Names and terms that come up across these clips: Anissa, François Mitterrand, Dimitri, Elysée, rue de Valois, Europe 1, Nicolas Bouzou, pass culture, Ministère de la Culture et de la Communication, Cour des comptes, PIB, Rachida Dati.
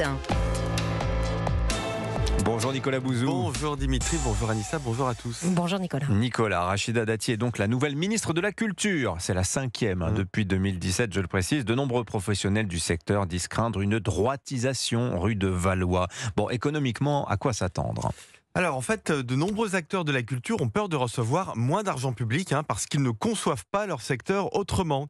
matin. Bonjour Nicolas Bouzou. Bonjour Dimitri, bonjour Anissa, bonjour à tous. Bonjour Nicolas. Rachida Dati est donc la nouvelle ministre de la Culture. C'est la 5e depuis 2017, je le précise. De nombreux professionnels du secteur disent craindre une droitisation rue de Valois. Bon, économiquement, à quoi s'attendre ? Alors en fait, de nombreux acteurs de la culture ont peur de recevoir moins d'argent public parce qu'ils ne conçoivent pas leur secteur autrement.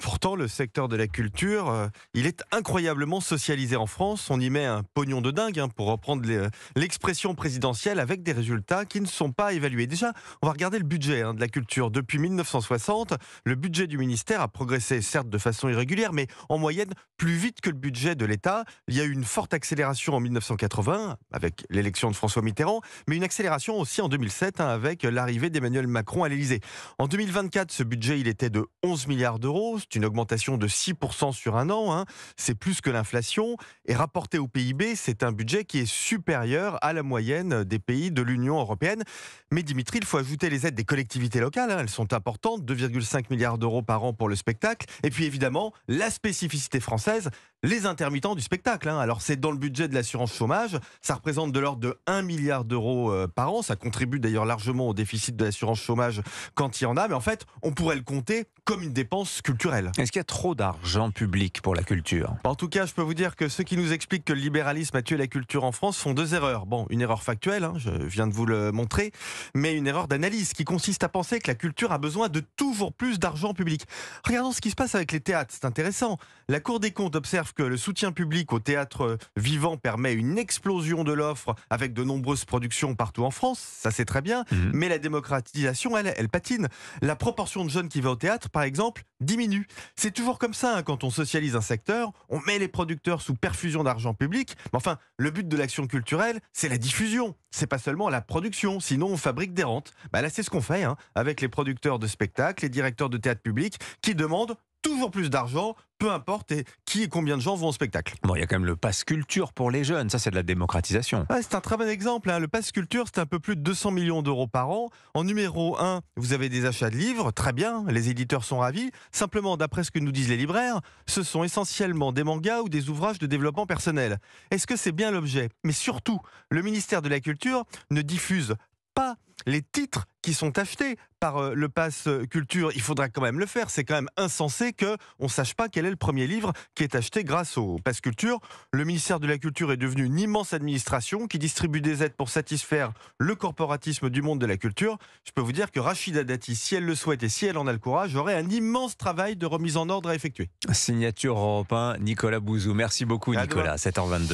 Pourtant, le secteur de la culture, il est incroyablement socialisé en France. On y met un pognon de dingue, pour reprendre l'expression présidentielle, avec des résultats qui ne sont pas évalués. Déjà, on va regarder le budget de la culture. Depuis 1960, le budget du ministère a progressé, certes de façon irrégulière, mais en moyenne plus vite que le budget de l'État. Il y a eu une forte accélération en 1980, avec l'élection de François Mitterrand, mais une accélération aussi en 2007 avec l'arrivée d'Emmanuel Macron à l'Elysée. En 2024, ce budget, il était de 11 milliards d'euros. C'est une augmentation de 6% sur un an. C'est plus que l'inflation. Et rapporté au PIB, c'est un budget qui est supérieur à la moyenne des pays de l'Union européenne. Mais Dimitri, il faut ajouter les aides des collectivités locales. Elles sont importantes, 2,5 milliards d'euros par an pour le spectacle. Et puis évidemment, la spécificité française, les intermittents du spectacle. Alors c'est dans le budget de l'assurance chômage. Ça représente de l'ordre de 1 milliard d'euros par an. Ça contribue d'ailleurs largement au déficit de l'assurance chômage quand il y en a. Mais en fait, on pourrait le compter comme une dépense culturelle. Est-ce qu'il y a trop d'argent public pour la culture ? En tout cas, je peux vous dire que ceux qui nous expliquent que le libéralisme a tué la culture en France font deux erreurs. Bon, une erreur factuelle, je viens de vous le montrer, mais une erreur d'analyse qui consiste à penser que la culture a besoin de toujours plus d'argent public. Regardons ce qui se passe avec les théâtres, c'est intéressant. La Cour des comptes observe que le soutien public au théâtre vivant permet une explosion de l'offre avec de nombreuses productions partout en France, ça c'est très bien, mais la démocratisation, elle patine. La proportion de jeunes qui va au théâtre, par exemple, diminue. C'est toujours comme ça, quand on socialise un secteur, on met les producteurs sous perfusion d'argent public, mais enfin, le but de l'action culturelle, c'est la diffusion, c'est pas seulement la production, sinon on fabrique des rentes. Bah là, c'est ce qu'on fait, avec les producteurs de spectacles, les directeurs de théâtre public, qui demandent toujours plus d'argent, peu importe qui et combien de gens vont au spectacle. Bon, il y a quand même le pass culture pour les jeunes, ça c'est de la démocratisation. Ah, c'est un très bon exemple. Le pass culture, c'est un peu plus de 200 millions d'euros par an. En numéro 1, vous avez des achats de livres, très bien, les éditeurs sont ravis. Simplement, d'après ce que nous disent les libraires, ce sont essentiellement des mangas ou des ouvrages de développement personnel. Est-ce que c'est bien l'objet ? Mais surtout, le ministère de la Culture ne diffuse pas les titres qui sont achetés par le pass culture. Il faudra quand même le faire. C'est quand même insensé qu'on ne sache pas quel est le premier livre qui est acheté grâce au pass culture. Le ministère de la Culture est devenu une immense administration qui distribue des aides pour satisfaire le corporatisme du monde de la culture. Je peux vous dire que Rachida Dati, si elle le souhaite et si elle en a le courage, aurait un immense travail de remise en ordre à effectuer. Signature Europe 1, Nicolas Bouzou. Merci beaucoup Nicolas, 7h22.